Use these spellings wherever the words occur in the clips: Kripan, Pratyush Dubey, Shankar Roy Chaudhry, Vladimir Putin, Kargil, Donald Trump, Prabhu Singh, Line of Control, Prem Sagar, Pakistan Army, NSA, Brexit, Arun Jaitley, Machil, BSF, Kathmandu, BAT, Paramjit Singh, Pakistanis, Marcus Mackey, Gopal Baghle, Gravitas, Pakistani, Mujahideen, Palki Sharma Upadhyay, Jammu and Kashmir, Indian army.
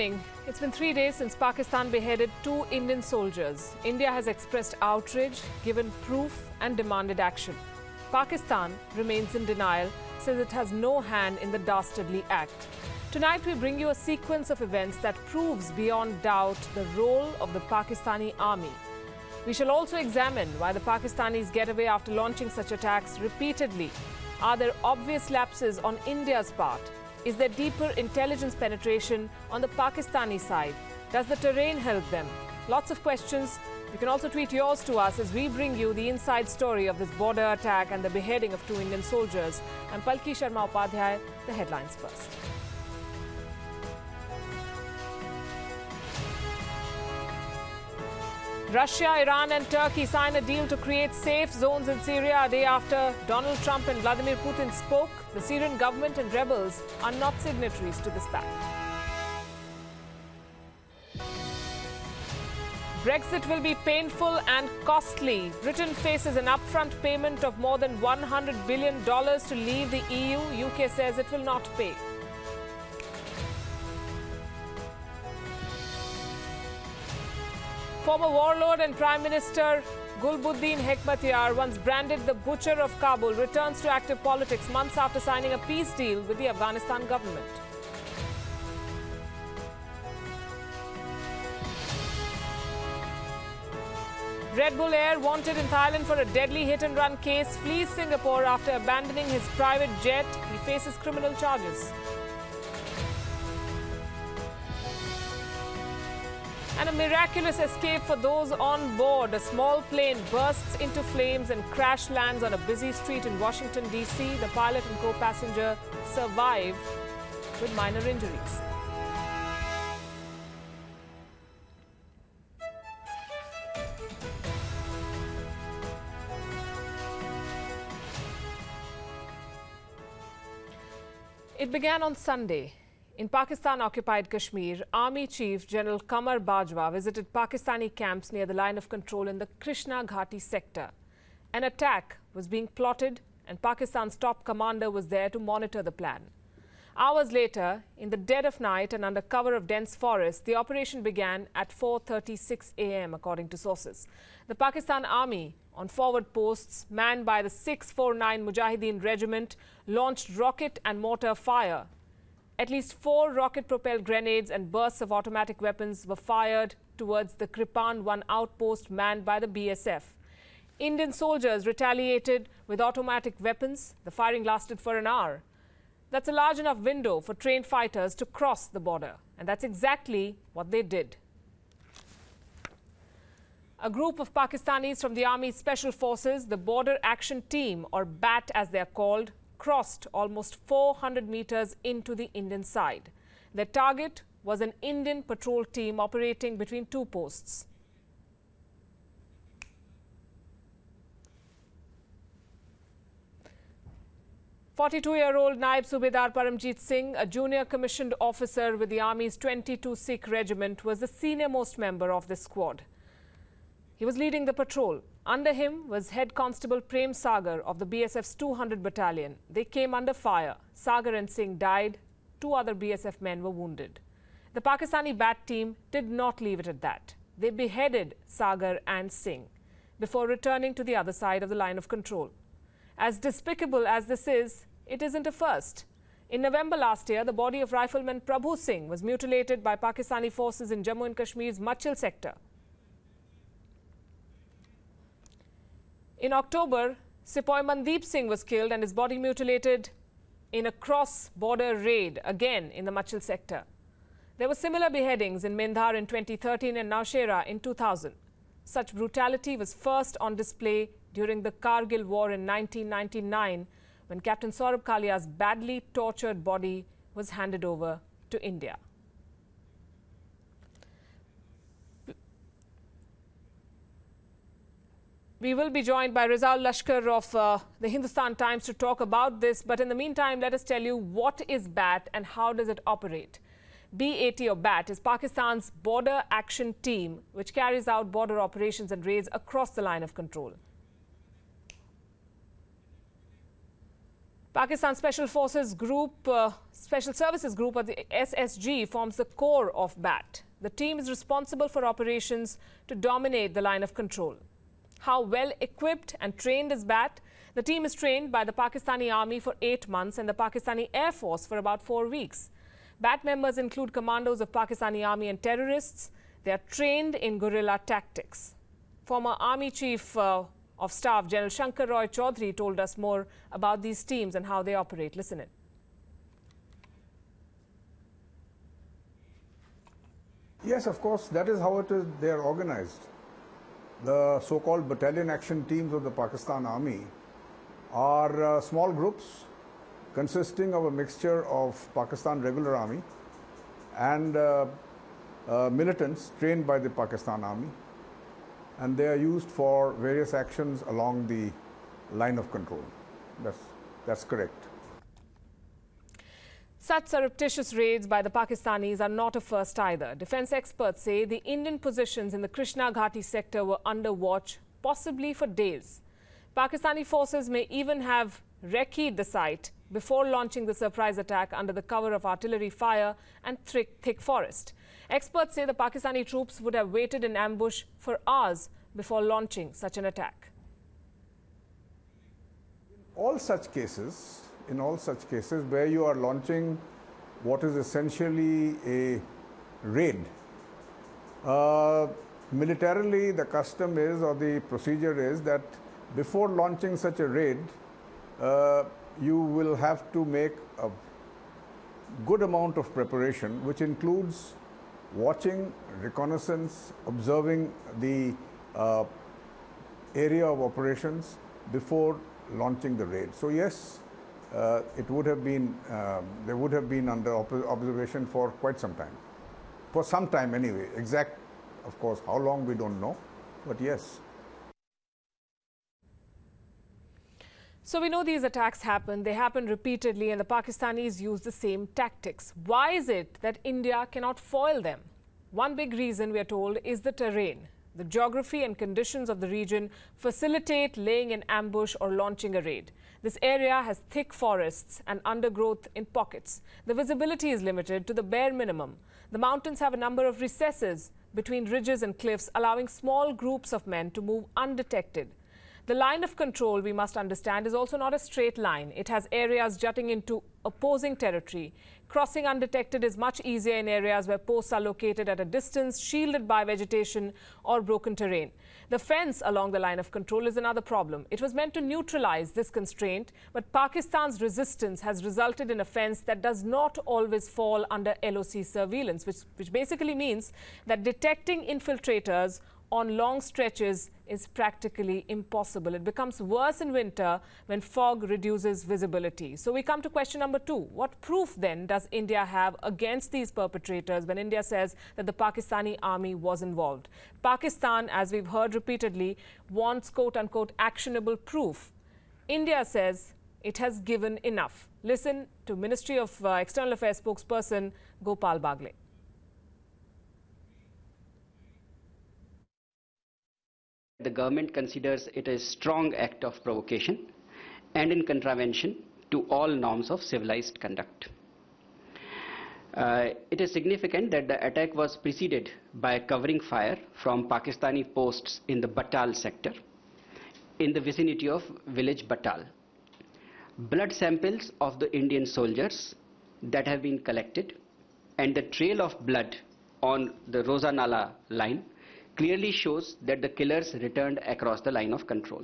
evening. It's been 3 days since Pakistan beheaded 2 Indian soldiers. India has expressed outrage, given proof and demanded action. Pakistan remains in denial, says it has no hand in the dastardly act. Tonight we bring you a sequence of events that proves beyond doubt the role of the Pakistani army. We shall also examine why the Pakistanis get away after launching such attacks repeatedly. Are there obvious lapses on India's part? Is there deeper intelligence penetration on the Pakistani side? Does the terrain help them? Lots of questions. You can also tweet yours to us as we bring you the inside story of this border attack and the beheading of 2 Indian soldiers. I'm Palki Sharma Upadhyay, the headlines first. Russia, Iran and Turkey sign a deal to create safe zones in Syria a day after Donald Trump and Vladimir Putin spoke. The Syrian government and rebels are not signatories to this pact. Brexit will be painful and costly. Britain faces an upfront payment of more than $100 billion to leave the EU. UK says it will not pay. Former warlord and Prime Minister Gulbuddin Hekmatyar, once branded the butcher of Kabul, returns to active politics months after signing a peace deal with the Afghanistan government. Red Bull Air, wanted in Thailand for a deadly hit-and-run case, flees Singapore after abandoning his private jet. He faces criminal charges. And a miraculous escape for those on board. A small plane bursts into flames and crash lands on a busy street in Washington, D.C. The pilot and co-passenger survive with minor injuries. It began on Sunday. In Pakistan-occupied Kashmir, Army Chief General Kamar Bajwa visited Pakistani camps near the Line of Control in the Krishna Ghati sector. An attack was being plotted and Pakistan's top commander was there to monitor the plan. Hours later, in the dead of night and under cover of dense forest, the operation began at 4:36 a.m., according to sources. The Pakistan Army, on forward posts manned by the 649 Mujahideen Regiment, launched rocket and mortar fire. At least 4 rocket-propelled grenades and bursts of automatic weapons were fired towards the Kripan 1 outpost manned by the BSF. Indian soldiers retaliated with automatic weapons. The firing lasted for an hour. That's a large enough window for trained fighters to cross the border. And that's exactly what they did. A group of Pakistanis from the Army Special Forces, the Border Action Team, or BAT as they're called, crossed almost 400 meters into the Indian side. Their target was an Indian patrol team operating between 2 posts. A 42-year-old Naib Subedar Paramjit Singh, a junior commissioned officer with the Army's 22 Sikh Regiment, was the senior-most member of this squad. He was leading the patrol. Under him was Head Constable Prem Sagar of the BSF's 200 Battalion. They came under fire. Sagar and Singh died. 2 other BSF men were wounded. The Pakistani BAT team did not leave it at that. They beheaded Sagar and Singh before returning to the other side of the Line of Control. As despicable as this is, it isn't a first. In November last year, the body of rifleman Prabhu Singh was mutilated by Pakistani forces in Jammu and Kashmir's Machil sector. In October, Sepoy Mandeep Singh was killed and his body mutilated in a cross-border raid, again in the Machil sector. There were similar beheadings in Mindhar in 2013 and Nowshera in 2000. Such brutality was first on display during the Kargil War in 1999, when Captain Saurabh Kalia's badly tortured body was handed over to India. We will be joined by Rezaul Laskar of the Hindustan Times to talk about this. But in the meantime, let us tell you what is BAT and how does it operate. BAT or BAT is Pakistan's Border Action Team, which carries out border operations and raids across the Line of Control. Pakistan Special Forces Group, Special Services Group or the SSG forms the core of BAT. The team is responsible for operations to dominate the line of control. How well equipped and trained is BAT? The team is trained by the Pakistani Army for 8 months and the Pakistani Air Force for about 4 weeks. BAT members include commandos of Pakistani Army and terrorists. They are trained in guerrilla tactics. Former Army Chief of Staff General Shankar Roy Chaudhry told us more about these teams and how they operate. Listen in. Yes, of course, that is how it is. They are organized. The so-called battalion action teams of the Pakistan Army are small groups consisting of a mixture of Pakistan Regular Army and militants trained by the Pakistan Army, and they are used for various actions along the line of control. That's correct. Such surreptitious raids by the Pakistanis are not a first either. Defense experts say the Indian positions in the Krishna Ghati sector were under watch, possibly for days. Pakistani forces may even have recce'd the site before launching the surprise attack under the cover of artillery fire and thick forest. Experts say the Pakistani troops would have waited in ambush for hours before launching such an attack. In all such cases where you are launching what is essentially a raid, militarily the custom is, or the procedure is, that before launching such a raid, you will have to make a good amount of preparation, which includes watching, reconnaissance, observing the area of operations before launching the raid. So yes, it would have been, they would have been under observation for quite some time. For some time anyway. Exact, of course, how long we don't know, but yes. So we know these attacks happen. They happen repeatedly, and the Pakistanis use the same tactics. Why is it that India cannot foil them? One big reason, we are told, is the terrain. The geography and conditions of the region facilitate laying an ambush or launching a raid. This area has thick forests and undergrowth in pockets. The visibility is limited to the bare minimum. The mountains have a number of recesses between ridges and cliffs, allowing small groups of men to move undetected. The line of control, we must understand, is also not a straight line. It has areas jutting into opposing territory. Crossing undetected is much easier in areas where posts are located at a distance, shielded by vegetation or broken terrain. The fence along the line of control is another problem. It was meant to neutralize this constraint, but Pakistan's resistance has resulted in a fence that does not always fall under LOC surveillance, which basically means that detecting infiltrators on long stretches is practically impossible. It becomes worse in winter when fog reduces visibility. So we come to question number 2. What proof then does India have against these perpetrators when India says that the Pakistani army was involved? Pakistan, as we've heard repeatedly, wants quote-unquote actionable proof. India says it has given enough. Listen to Ministry of External Affairs spokesperson Gopal Baghle. The government considers it a strong act of provocation and in contravention to all norms of civilized conduct. It is significant that the attack was preceded by a covering fire from Pakistani posts in the Batal sector, in the vicinity of village Batal. Blood samples of the Indian soldiers that have been collected and the trail of blood on the Rozanala line clearly shows that the killers returned across the line of control.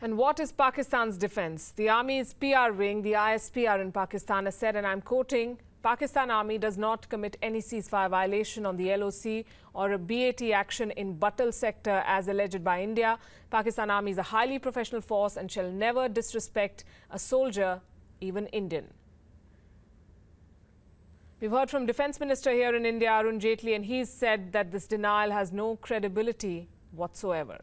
And what is Pakistan's defense? The army's PR wing, the ISPR in Pakistan, has said, and I'm quoting, "Pakistan Army does not commit any ceasefire violation on the LOC or a BAT action in Batal sector as alleged by India. Pakistan Army is a highly professional force and shall never disrespect a soldier, even Indian." We've heard from Defence Minister here in India, Arun Jaitley, and he's said that this denial has no credibility whatsoever.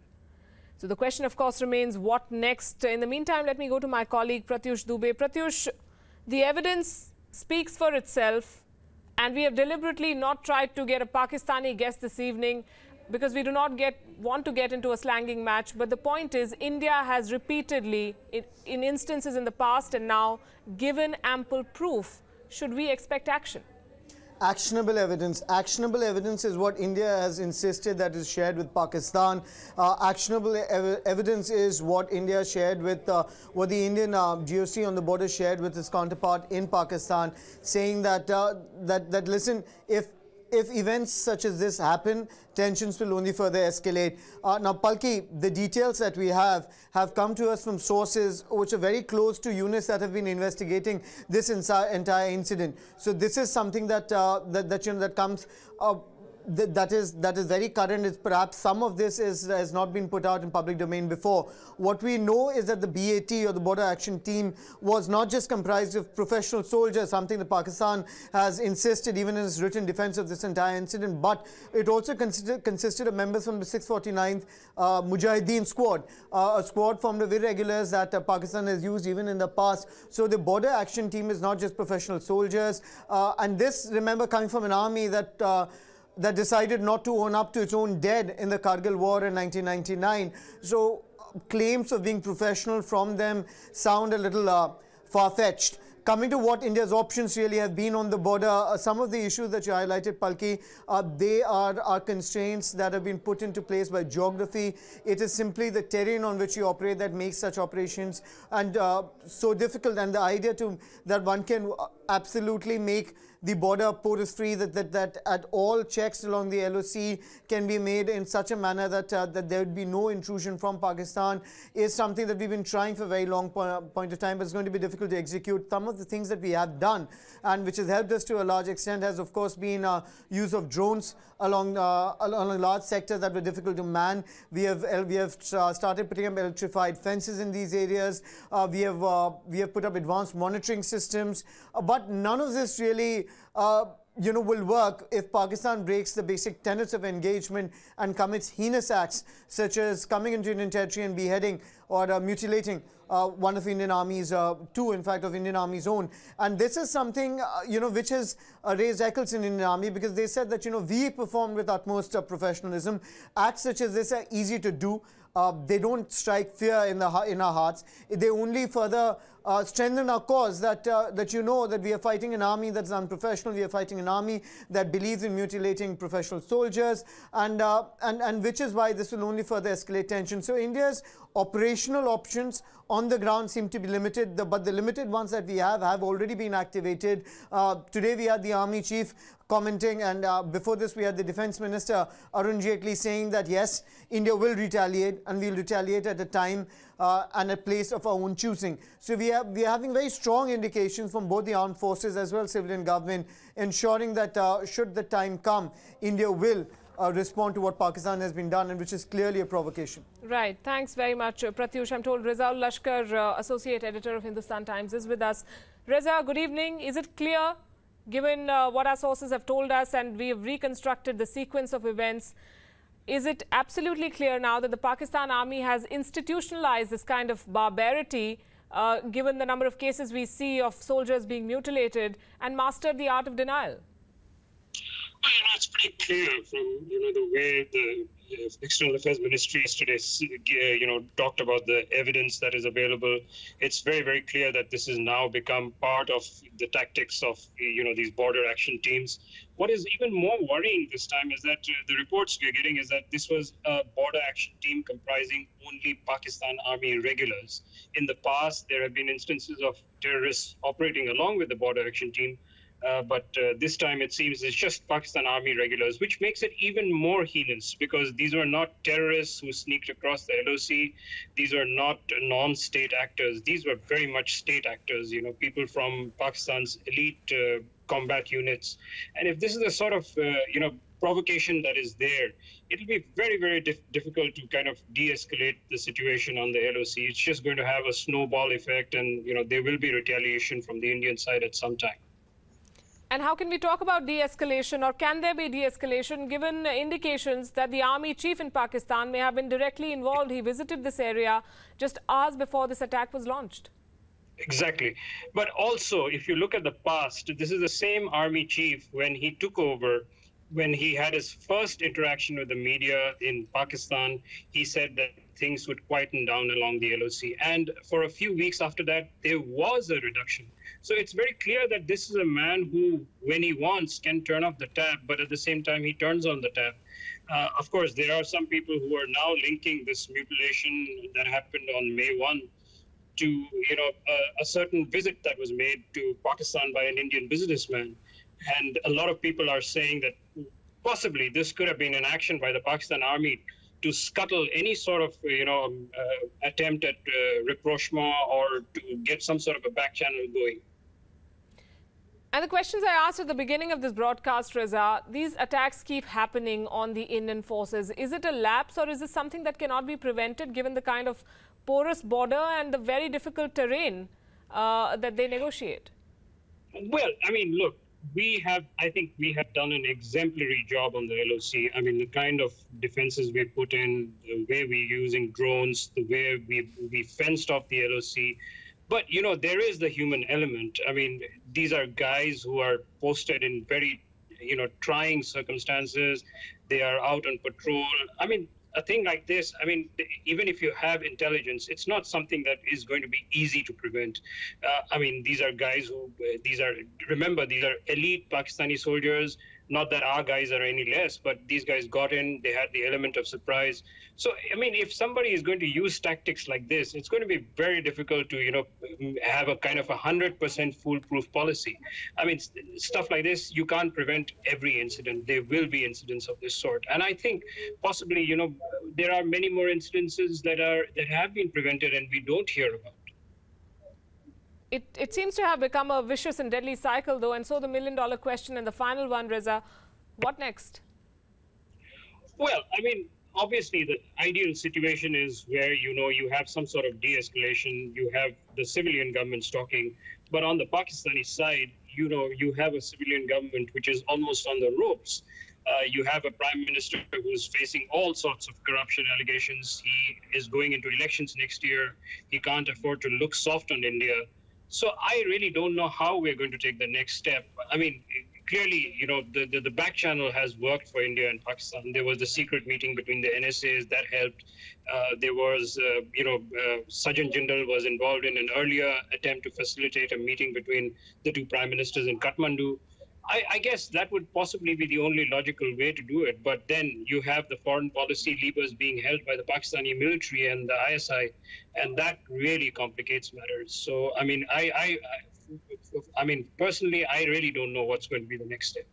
So the question, of course, remains what next? In the meantime, let me go to my colleague Pratyush Dubey. Pratyush, the evidence speaks for itself, and we have deliberately not tried to get a Pakistani guest this evening. because we do not want to get into a slanging match, but the point is India has repeatedly, in instances in the past and now, given ample proof. Should we expect action? Actionable evidence. Actionable evidence is what India has insisted that is shared with Pakistan. Actionable evidence is what India shared with, what the Indian GOC on the border shared with its counterpart in Pakistan, saying that, listen, if events such as this happen, tensions will only further escalate. Now, Palki, the details that we have come to us from sources which are very close to units that have been investigating this entire incident. So this is something that that comes up. That is very current. It's perhaps some of this has not been put out in public domain before. What we know is that the BAT, or the Border Action Team, was not just comprised of professional soldiers, something that Pakistan has insisted even in its written defense of this entire incident, but it also consisted of members from the 649th Mujahideen Squad, a squad formed of irregulars that Pakistan has used even in the past. So the Border Action Team is not just professional soldiers, and this, remember, coming from an army that that decided not to own up to its own dead in the Kargil War in 1999. So claims of being professional from them sound a little far-fetched. Coming to what India's options really have been on the border, some of the issues that you highlighted, Palki, they are constraints that have been put into place by geography. It is simply the terrain on which you operate that makes such operations and so difficult. And the idea that one can absolutely make the border porous free, that at all checks along the LOC can be made in such a manner that that there would be no intrusion from Pakistan, is something that we've been trying for a very long point of time, but it's going to be difficult to execute. Some of the things that we have done, and which has helped us to a large extent, has of course been use of drones along large sectors that were difficult to man. We have started putting up electrified fences in these areas. We have put up advanced monitoring systems, but none of this really will work if Pakistan breaks the basic tenets of engagement and commits heinous acts such as coming into Indian territory and beheading or mutilating one of Indian armies, two in fact of Indian army's own. And this is something, which has raised echoes in Indian army, because they said that, we performed with utmost professionalism. Acts such as this are easy to do. They don't strike fear in our hearts. They only further strengthen our cause that we are fighting an army that's unprofessional. We are fighting an army that believes in mutilating professional soldiers, and which is why this will only further escalate tension. So India's operational options on the ground seem to be limited, but the limited ones that we have already been activated. Today we had the Army Chief commenting, and before this we had the Defence Minister Arun Jaitley saying that yes, India will retaliate, and we'll retaliate at a time and a place of our own choosing. So we are having very strong indications from both the armed forces as well as civilian government, ensuring that should the time come, India will respond to what Pakistan has been done, and which is clearly a provocation. Right. Thanks very much, Pratyush. I'm told Rezaul Laskar, Associate Editor of Hindustan Times, is with us. Reza, good evening. Is it clear, given what our sources have told us and we have reconstructed the sequence of events, is it absolutely clear now that the Pakistan army has institutionalized this kind of barbarity, given the number of cases we see of soldiers being mutilated, and mastered the art of denial? Well, it's pretty clear from the way the External Affairs Ministry today talked about the evidence that is available. It's very, very clear that this has now become part of the tactics of these border action teams. What is even more worrying this time is that the reports we are getting is that this was a border action team comprising only Pakistan Army regulars. In the past, there have been instances of terrorists operating along with the border action team. But this time it seems it's just Pakistan Army regulars, which makes it even more heinous, because these were not terrorists who sneaked across the LOC. These were not non-state actors. These were very much state actors, people from Pakistan's elite combat units. And if this is the sort of, provocation that is there, it'll be very, very difficult to kind of de-escalate the situation on the LOC. It's just going to have a snowball effect, and, there will be retaliation from the Indian side at some time. And how can we talk about de-escalation, or can there be de-escalation, given indications that the army chief in Pakistan may have been directly involved? He visited this area just hours before this attack was launched. Exactly. But also, if you look at the past, this is the same army chief when he took over. when he had his first interaction with the media in Pakistan, he said that things would quieten down along the LOC. And for a few weeks after that, there was a reduction. So it's very clear that this is a man who, when he wants, can turn off the tap, but at the same time, he turns on the tap. Of course, there are some people who are now linking this mutilation that happened on May 1 to, a certain visit that was made to Pakistan by an Indian businessman. And a lot of people are saying that possibly this could have been an action by the Pakistan army to scuttle any sort of, attempt at rapprochement or to get some sort of a back channel going. And the questions I asked at the beginning of this broadcast, Reza, these attacks keep happening on the Indian forces. Is it a lapse or is this something that cannot be prevented given the kind of porous border and the very difficult terrain that they negotiate? Well, I mean, look, I think we have done an exemplary job on the LOC. I mean, the kind of defenses we put in, the way we're using drones, the way we fenced off the LOC. But, there is the human element. I mean, these are guys who are posted in very, trying circumstances. They are out on patrol. I mean, a thing like this, I mean, even if you have intelligence, it's not something that is going to be easy to prevent. I mean, these are guys who, remember, these are elite Pakistani soldiers. Not that our guys are any less, but these guys got in, they had the element of surprise. So, I mean, if somebody is going to use tactics like this, it's going to be very difficult to, have a kind of 100% foolproof policy. I mean, stuff like this, you can't prevent every incident. There will be incidents of this sort. And I think possibly, there are many more incidences that have been prevented and we don't hear about. It seems to have become a vicious and deadly cycle, though, and so the million-dollar question and the final one, Reza, what next? Well, I mean, obviously, the ideal situation is where, you have some sort of de-escalation, you have the civilian governments talking, but on the Pakistani side, you have a civilian government which is almost on the ropes. You have a prime minister who's facing all sorts of corruption allegations. He is going into elections next year. He can't afford to look soft on India. So I really don't know how we're going to take the next step. I mean, clearly, the back channel has worked for India and Pakistan. There was the secret meeting between the NSAs that helped. There was, Sajjan Jindal was involved in an earlier attempt to facilitate a meeting between the two prime ministers in Kathmandu. I guess that would possibly be the only logical way to do it. But then you have the foreign policy levers being held by the Pakistani military and the ISI, and that really complicates matters. So, I mean, I mean, personally, I really don't know what's going to be the next step.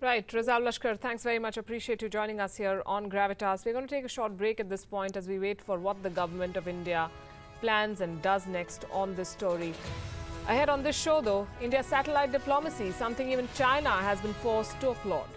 Right. Rezaul Laskar, thanks very much. Appreciate you joining us here on Gravitas. We're going to take a short break at this point as we wait for what the government of India plans and does next on this story. Ahead on this show, though, India's satellite diplomacy, something even China has been forced to applaud.